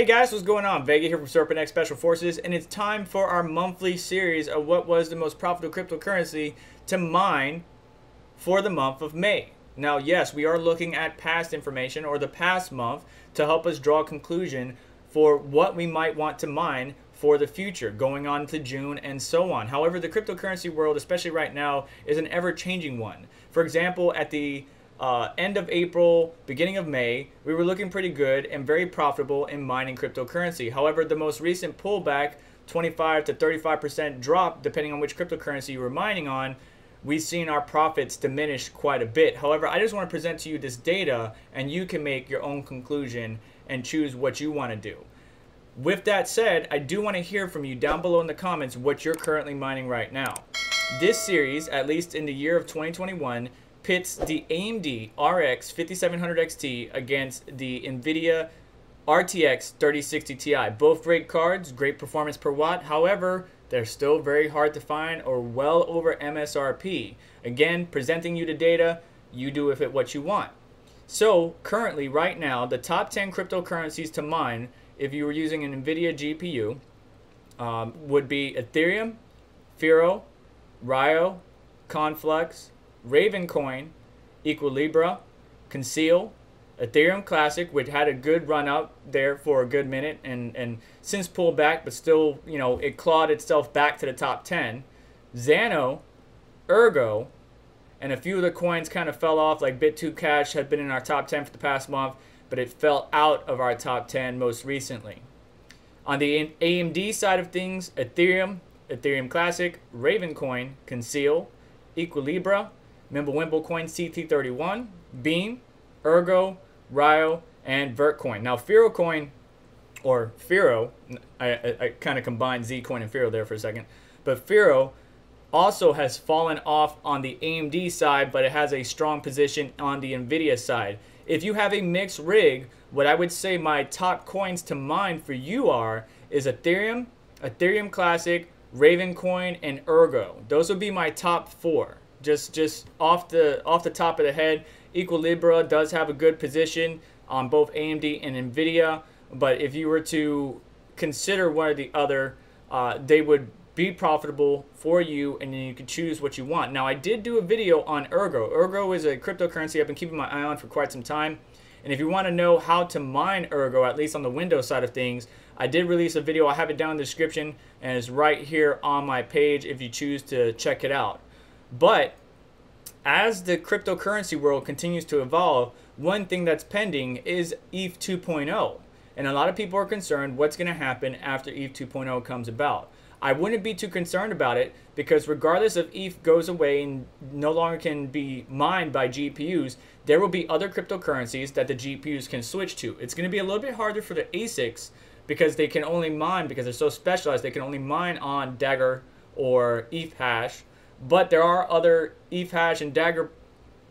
Hey guys, what's going on? Vega here from Serpent X Special Forces, and it's time for our monthly series of what was the most profitable cryptocurrency to mine for the month of May. Now, yes, we are looking at past information or the past month to help us draw a conclusion for what we might want to mine for the future, going on to June and so on. However, the cryptocurrency world, especially right now, is an ever-changing one. For example, at the end of April, beginning of May, we were looking pretty good and very profitable in mining cryptocurrency. However, the most recent pullback, 25 to 35% drop, depending on which cryptocurrency you were mining on, we've seen our profits diminish quite a bit. However, I just want to present to you this data and you can make your own conclusion and choose what you want to do. With that said, I do want to hear from you down below in the comments what you're currently mining right now. This series, at least in the year of 2021, pits the AMD RX 5700 XT against the NVIDIA RTX 3060 Ti. Both great cards, great performance per watt. However, they're still very hard to find or well over MSRP. Again, presenting you the data, you do with it what you want. So currently, right now, the top 10 cryptocurrencies to mine, if you were using an NVIDIA GPU, would be Ethereum, Firo, Ryo, Conflux, RavenCoin, Equilibra, Conceal, Ethereum Classic, which had a good run up there for a good minute and since pulled back, but still, you know, it clawed itself back to the top 10. Zano, Ergo, and a few of the coins kind of fell off, like Bit2Cash had been in our top 10 for the past month, but it fell out of our top 10 most recently. On the AMD side of things, Ethereum, Ethereum Classic, RavenCoin, Conceal, Equilibra, Mimblewimblecoin CT31, Beam, Ergo, Ryo, and Vertcoin. Now, Firo, I kind of combined Zcoin and Firo there for a second, but Firo also has fallen off on the AMD side, but it has a strong position on the NVIDIA side. If you have a mixed rig, what I would say my top coins to mine for you is Ethereum, Ethereum Classic, RavenCoin, and Ergo. Those would be my top four, just off the top of the head. Equilibra does have a good position on both AMD and NVIDIA, but if you were to consider one or the other, they would be profitable for you, and then you can choose what you want. Now, I did do a video on Ergo. Ergo is a cryptocurrency I've been keeping my eye on for quite some time, and if you want to know how to mine Ergo, at least on the Windows side of things, I did release a video. I have it down in the description, and it's right here on my page if you choose to check it out. But as the cryptocurrency world continues to evolve, one thing that's pending is ETH 2.0. And a lot of people are concerned what's going to happen after ETH 2.0 comes about. I wouldn't be too concerned about it, because regardless if ETH goes away and no longer can be mined by GPUs, there will be other cryptocurrencies that the GPUs can switch to. It's going to be a little bit harder for the ASICs because they can only mine, because they're so specialized, they can only mine on Dagger or ETH hash. But there are other ETH hash and Dagger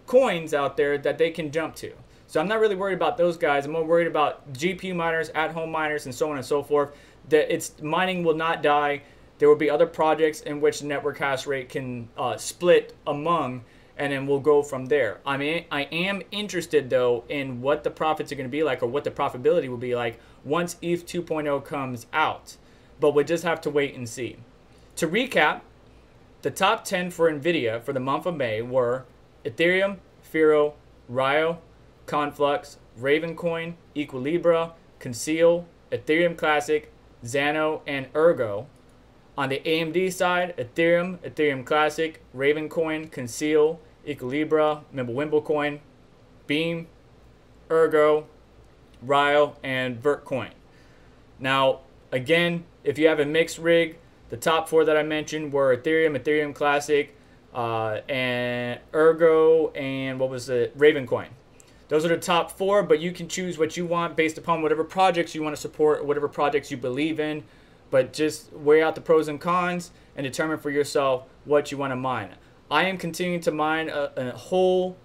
coins out there that they can jump to. So I'm not really worried about those guys. I'm more worried about GPU miners, at-home miners, and so on and so forth. It's mining will not die. There will be other projects in which the network hash rate can split among, and then we'll go from there. I am interested, though, in what the profits are going to be like, or what the profitability will be like once ETH 2.0 comes out. But we'll just have to wait and see. To recap, the top 10 for NVIDIA for the month of May were Ethereum, Firo, Ryo, Conflux, RavenCoin, Equilibra, Conceal, Ethereum Classic, Zano, and Ergo. On the AMD side, Ethereum, Ethereum Classic, RavenCoin, Conceal, Equilibra, Mimblewimblecoin, Beam, Ergo, Ryo, and Vertcoin. Now, again, if you have a mixed rig, the top four that I mentioned were Ethereum, Ethereum Classic, and Ergo, and what was the RavenCoin. Those are the top four, but you can choose what you want based upon whatever projects you want to support or whatever projects you believe in. But just weigh out the pros and cons and determine for yourself what you want to mine. I am continuing to mine a whole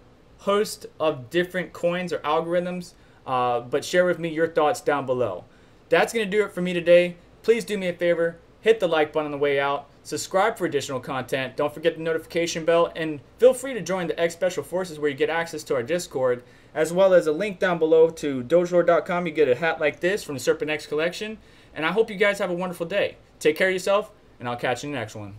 host of different coins or algorithms, but share with me your thoughts down below. That's going to do it for me today. Please do me a favor. hit the like button on the way out, subscribe for additional content, don't forget the notification bell, and feel free to join the X Special Forces where you get access to our Discord, as well as a link down below to dogelord.com. You get a hat like this from the Serpent X collection, and I hope you guys have a wonderful day. Take care of yourself, and I'll catch you in the next one.